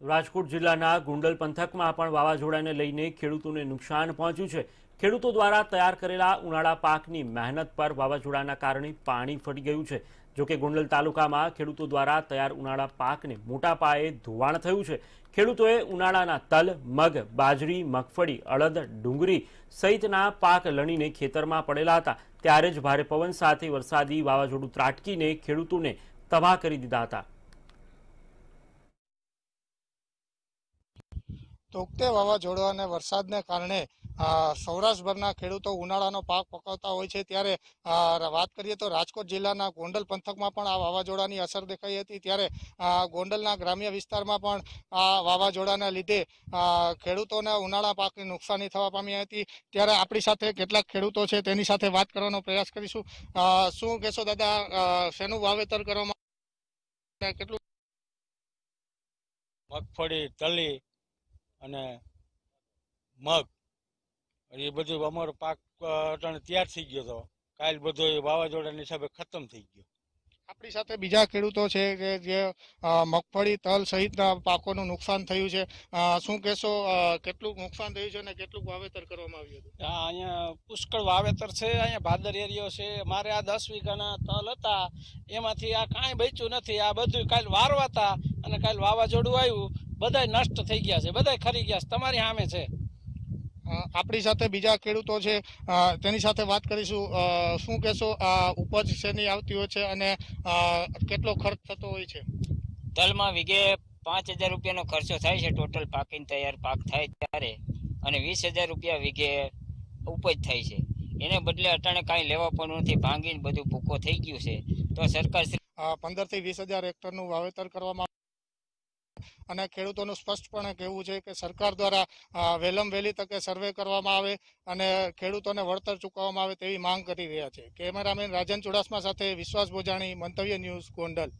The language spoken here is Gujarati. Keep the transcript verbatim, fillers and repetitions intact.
રાજકોટ જિલ્લાના ગુંડલ પંથકમાં પણ વાવાઝોડાને લઈને ખેડૂતોને નુકસાન પહોંચ્યું છે। ખેડૂતો દ્વારા તૈયાર કરેલા ઉનાળા પાકની મહેનત પર વાવાઝોડાના કારણે પાણી ફરી ગયું છે। જો કે ગુંડલ તાલુકામાં ખેડૂતો દ્વારા તૈયાર ઉનાળા પાકને મોટા પાયે ધોવાણ થયું છે। ખેડૂતોએ ઉનાળાના તલ, મગ, બાજરી, મગફળી, અડદ, ડુંગળી સહિતના પાક લણીને ખેતરમાં પડેલા હતા, ત્યારે જ ભારે પવન સાથે વરસાદી વાવાઝોડું ત્રાટકીને ખેડૂતોને તબાહ કરી દીધા હતા। તોકતે વાવાઝોડા અને વરસાદને કારણે સૌરાષ્ટ્રભરના ખેડૂતો ઉનાળાનો પાક પકવતા હોય છે, ત્યારે વાત કરીએ તો રાજકોટ જિલ્લાના ગોંડલ પંથકમાં પણ આ વાવાઝોડાની અસર દેખાઈ હતી, ત્યારે ગોંડલના ગ્રામ્ય વિસ્તારમાં પણ આ વાવાઝોડાના લીધે ખેડૂતોને ઉનાળા પાકની નુકસાની થવા પામી હતી। ત્યારે આપણી સાથે કેટલાક ખેડૂતો છે, તેની સાથે વાત કરવાનો પ્રયાસ કરીશું। શું કહેશો દાદા, શેનું વાવેતર કરવામાં, કેટલું? મગફળી, તલી અને મગ એ બધું અમારો પાક તૈયાર થઈ ગયો હતો। કાલ બધો વાવાઝોડાની હિસાબે ખતમ થઈ ગયો। આપણી સાથે બીજા ખેડૂતો છે કે જે મગફળી, તલ સહિતના પાકોનું નુકસાન થયું છે, શું કહેશો, કેટલું નુકસાન થયું છે અને કેટલું વાવેતર કરવામાં આવ્યું હતું? અહીંયા પુષ્કળ વાવેતર છે, અહીંયા ભાદર એરિયો છે, મારે આ દસ વીઘાના તલ હતા એમાંથી આ કાંઈ બચ્યું નથી। આ બધું કાલ વારવાતા અને કાલ વાવાઝોડું આવ્યું, બધા નષ્ટ થઈ ગયા છે, બધા ખરી ગયા છે, તમારી સામે છે। આપણી સાથે બીજા ખેડૂતો છે, તેની સાથે વાત કરીશું। શું કહેશો, આ ઉપજ શેની આવતી હોય છે અને કેટલો ખર્ચ થતો હોય છે? તલમાં વીઘે પાંચ હજાર રૂપિયાનો ખર્ચો થાય છે, ટોટલ પાકીને તૈયાર પાક થાય ત્યારે, અને વીસ હજાર રૂપિયા વીઘે ઉપજ થાય છે। એને બદલે અટાણે કાંઈ લેવા પણ નથી, ભાંગીને બધું ભૂકો થઈ ગયું છે। તો સરકાર પંદર થી વીસ હજાર હેક્ટરનું વાવેતર કરવામાં અને ખેડૂતોનું સ્પષ્ટપણે કહેવું છે કે સરકાર દ્વારા વહેલમ વહેલી તકે સર્વે કરવામાં આવે અને ખેડૂતોને વળતર ચૂકવવામાં આવે તેવી માંગ કરી રહ્યા છે। કેમેરામેન રાજન ચુડાસમા સાથે વિશ્વાસ બોજાણી, મંતવ્ય ન્યૂઝ, ગોંડલ।